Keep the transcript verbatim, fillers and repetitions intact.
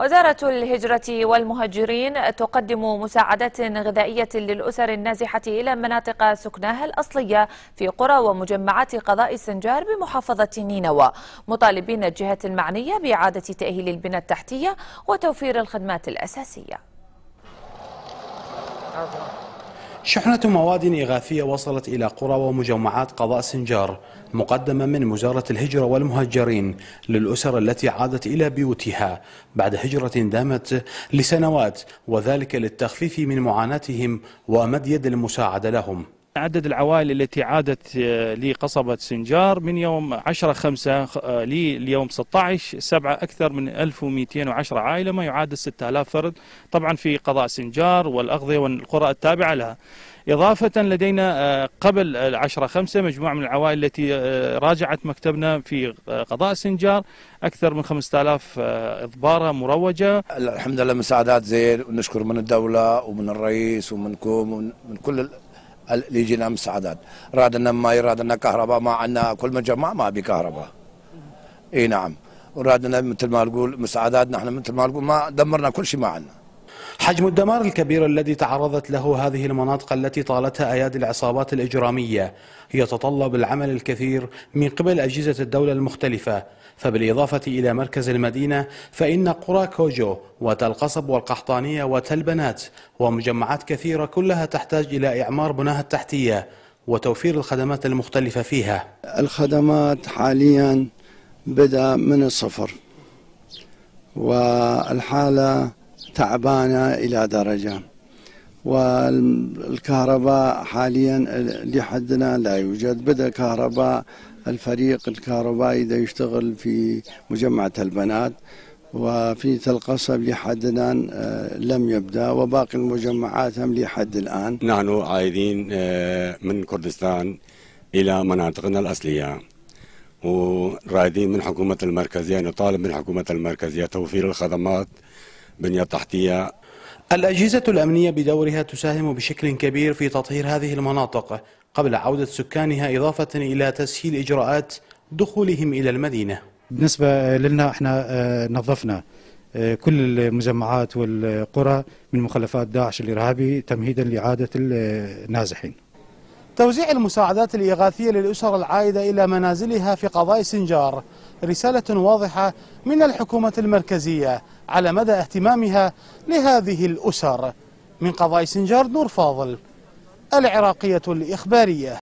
وزارة الهجرة والمهاجرين تقدم مساعدات غذائية للأسر النازحة إلى مناطق سكناها الأصلية في قرى ومجمعات قضاء سنجار بمحافظة نينوى، مطالبين الجهة المعنية بإعادة تأهيل البنى التحتية وتوفير الخدمات الأساسية. شحنة مواد إغاثية وصلت إلى قرى ومجمعات قضاء سنجار مقدمة من وزارة الهجرة والمهاجرين للأسر التي عادت إلى بيوتها بعد هجرة دامت لسنوات، وذلك للتخفيف من معاناتهم ومد يد المساعدة لهم. عدد العوائل التي عادت لقصبة سنجار من يوم عشرة خمسة ليوم ستة عشر سبعة أكثر من ألف ومئتين وعشرة عائلة، ما يعادل ستة آلاف فرد، طبعا في قضاء سنجار والأغذية والقرى التابعة لها. إضافة لدينا قبل العشرة خمسة مجموعة من العوائل التي راجعت مكتبنا في قضاء سنجار، أكثر من خمسة آلاف إضبارة مروجة. الحمد لله مساعدات زين، ونشكر من الدولة ومن الرئيس ومنكم ومن كل اللي يجينا مساعدات. راد لنا ماي، راد لنا كهرباء، ما عندنا كل مجمع ما بي كهرباء. اي نعم، وراد لنا مثل ما نقول مساعدات، نحن مثل ما نقول ما دمرنا كل شيء ما عندنا. حجم الدمار الكبير الذي تعرضت له هذه المناطق التي طالتها أيادي العصابات الإجرامية يتطلب العمل الكثير من قبل أجهزة الدولة المختلفة، فبالإضافة إلى مركز المدينة فإن قرى كوجو وتلقصب والقحطانية وتلبنات ومجمعات كثيرة كلها تحتاج إلى إعمار بناها التحتية وتوفير الخدمات المختلفة فيها. الخدمات حاليا بدأ من الصفر، والحالة تعبانة إلى درجة، والكهرباء حاليا لحدنا لا يوجد. بدأ كهرباء الفريق الكهربائي ده يشتغل في مجمع البنات، وفي تلقصب لحدنا لم يبدأ، وباقي المجمعات هم لحد الآن. نحن عايدين من كردستان إلى مناطقنا الأصلية، ورائدين من حكومة المركزية، نطالب من حكومة المركزية توفير الخدمات بنية تحتية. الأجهزة الأمنية بدورها تساهم بشكل كبير في تطهير هذه المناطق قبل عودة سكانها، إضافة إلى تسهيل إجراءات دخولهم إلى المدينة. بالنسبة لنا احنا نظفنا كل المجمعات والقرى من مخلفات داعش الإرهابي تمهيدا لإعادة النازحين. توزيع المساعدات الإغاثية للأسر العائدة إلى منازلها في قضاء سنجار رسالة واضحة من الحكومة المركزية على مدى اهتمامها لهذه الأسر. من قضاء سنجار نور فاضل، العراقية الإخبارية.